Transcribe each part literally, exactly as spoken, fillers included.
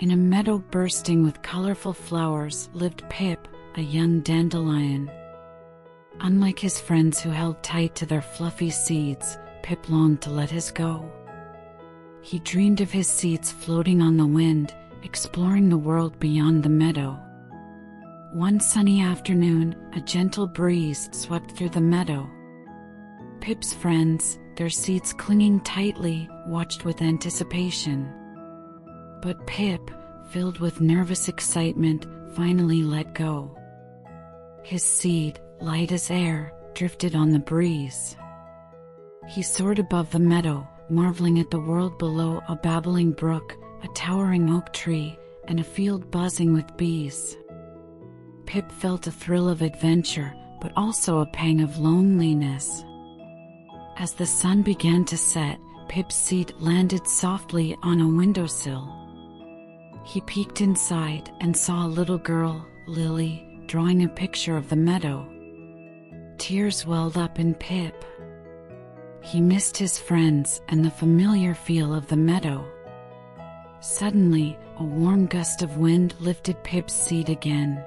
In a meadow bursting with colorful flowers lived Pip, a young dandelion. Unlike his friends who held tight to their fluffy seeds, Pip longed to let his go. He dreamed of his seeds floating on the wind, exploring the world beyond the meadow. One sunny afternoon, a gentle breeze swept through the meadow. Pip's friends, their seeds clinging tightly, watched with anticipation. But Pip, filled with nervous excitement, finally let go. His seed, light as air, drifted on the breeze. He soared above the meadow, marveling at the world below: a babbling brook, a towering oak tree, and a field buzzing with bees. Pip felt a thrill of adventure, but also a pang of loneliness. As the sun began to set, Pip's seed landed softly on a windowsill. He peeked inside and saw a little girl, Lily, drawing a picture of the meadow. Tears welled up in Pip. He missed his friends and the familiar feel of the meadow. Suddenly, a warm gust of wind lifted Pip's seed again.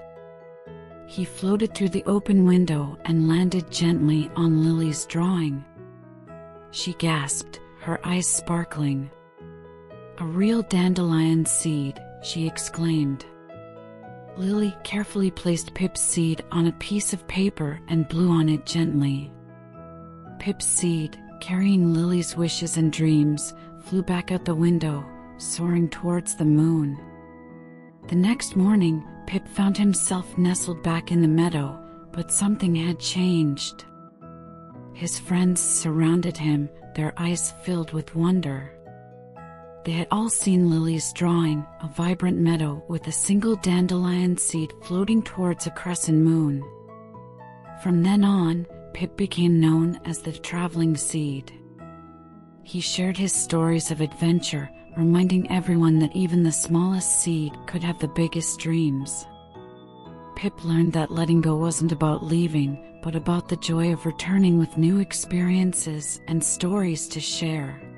He floated through the open window and landed gently on Lily's drawing. She gasped, her eyes sparkling. "A real dandelion seed," she exclaimed. Lily carefully placed Pip's seed on a piece of paper and blew on it gently. Pip's seed, carrying Lily's wishes and dreams, flew back out the window, soaring towards the moon. The next morning, Pip found himself nestled back in the meadow, but something had changed. His friends surrounded him, their eyes filled with wonder. They had all seen Lily's drawing, a vibrant meadow with a single dandelion seed floating towards a crescent moon. From then on, Pip became known as the traveling seed. He shared his stories of adventure, reminding everyone that even the smallest seed could have the biggest dreams. Pip learned that letting go wasn't about leaving, but about the joy of returning with new experiences and stories to share.